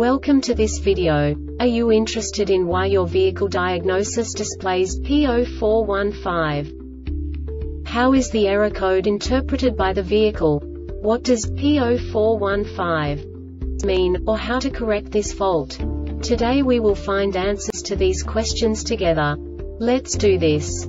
Welcome to this video. Are you interested in why your vehicle diagnosis displays P0415? How is the error code interpreted by the vehicle? What does P0415 mean, or how to correct this fault? Today we will find answers to these questions together. Let's do this.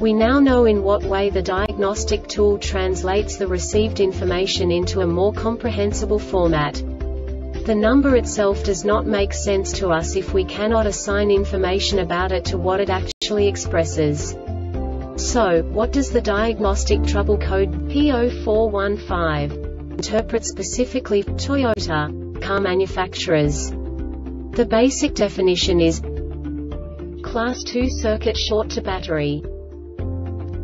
We now know in what way the diagnostic tool translates the received information into a more comprehensible format. The number itself does not make sense to us if we cannot assign information about it to what it actually expresses. So, what does the diagnostic trouble code P0415 interpret specifically for Toyota car manufacturers? The basic definition is Class 2 circuit short to battery.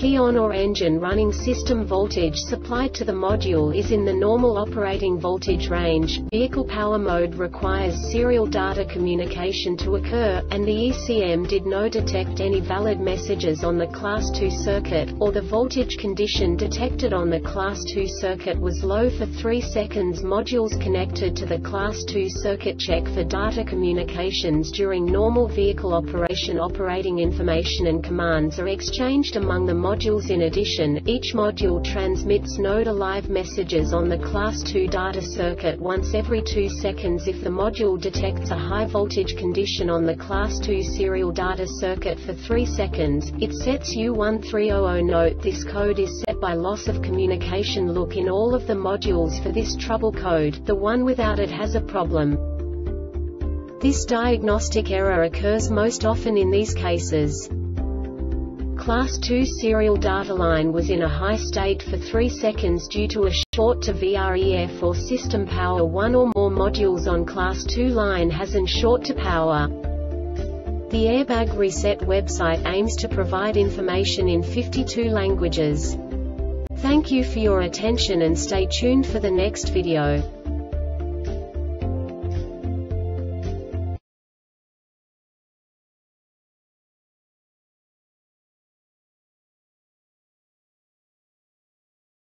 Key on or engine running system voltage supplied to the module is in the normal operating voltage range. Vehicle power mode requires serial data communication to occur, and the ECM did not detect any valid messages on the Class 2 circuit, or the voltage condition detected on the Class 2 circuit was low for 3 seconds. Modules connected to the Class 2 circuit check for data communications during normal vehicle operation. Operating information and commands are exchanged among the modules. In addition, each module transmits node live messages on the Class 2 data circuit once every 2 seconds. If the module detects a high voltage condition on the Class 2 serial data circuit for 3 seconds, it sets U1300. Note, this code is set by loss of communication. Look in all of the modules for this trouble code. The one without it has a problem. This diagnostic error occurs most often in these cases. Class 2 serial data line was in a high state for 3 seconds due to a short to VREF or system power. One or more modules on Class 2 line has an short to power. The Airbag Reset website aims to provide information in 52 languages. Thank you for your attention and stay tuned for the next video.